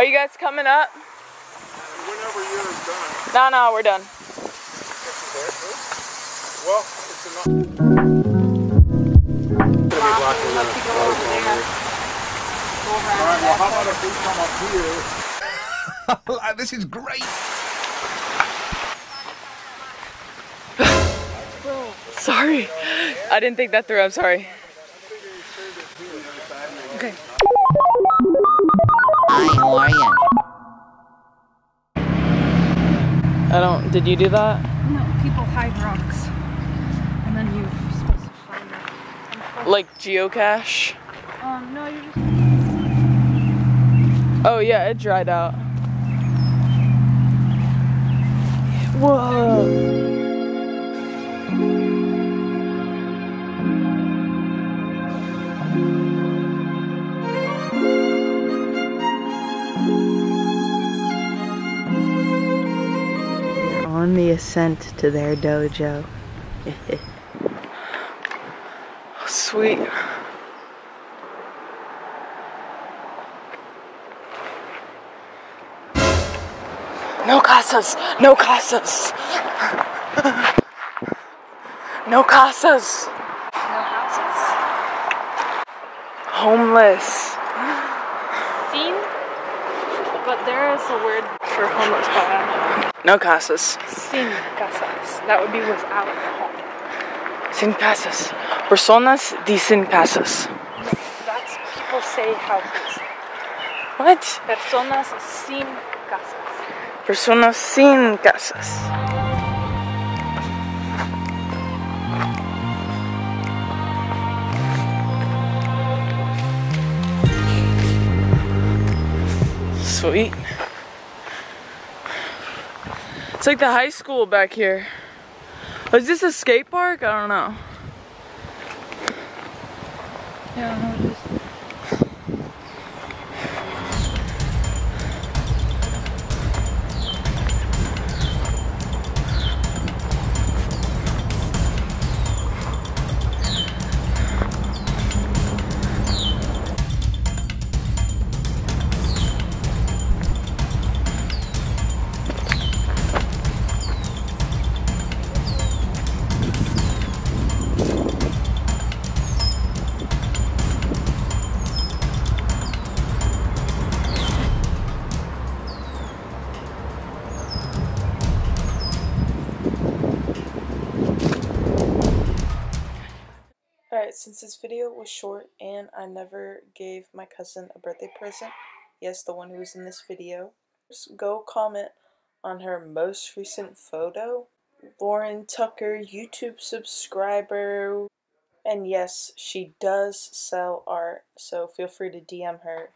Are you guys coming up? Whenever you're done. No, we're done. Well, it's enough. Alright, well, how about if we come up here? Like, this is great. Sorry. I didn't think that through. I'm sorry. Okay. Hi, how are you? Did you do that? No, people hide rocks. And then you're supposed to find them. Like geocache? No, you're just... Oh yeah, it dried out. Whoa! On the ascent to their dojo. Oh, sweet. No casas! No casas! No casas! No houses. Homeless. Seen? But there is a word for homeless, but I don't know. No casas. Sin casas. That would be without home. Sin casas. Personas de sin casas. That's people say houses. What? Personas sin casas. Personas sin casas. Sweet. It's like the high school back here. Is this a skate park? I don't know. Yeah, I don't know. Since this video was short and I never gave my cousin a birthday present, yes, the one who was in this video, just go comment on her most recent photo. Lauren Tucker, YouTube subscriber, and yes, she does sell art, so feel free to DM her.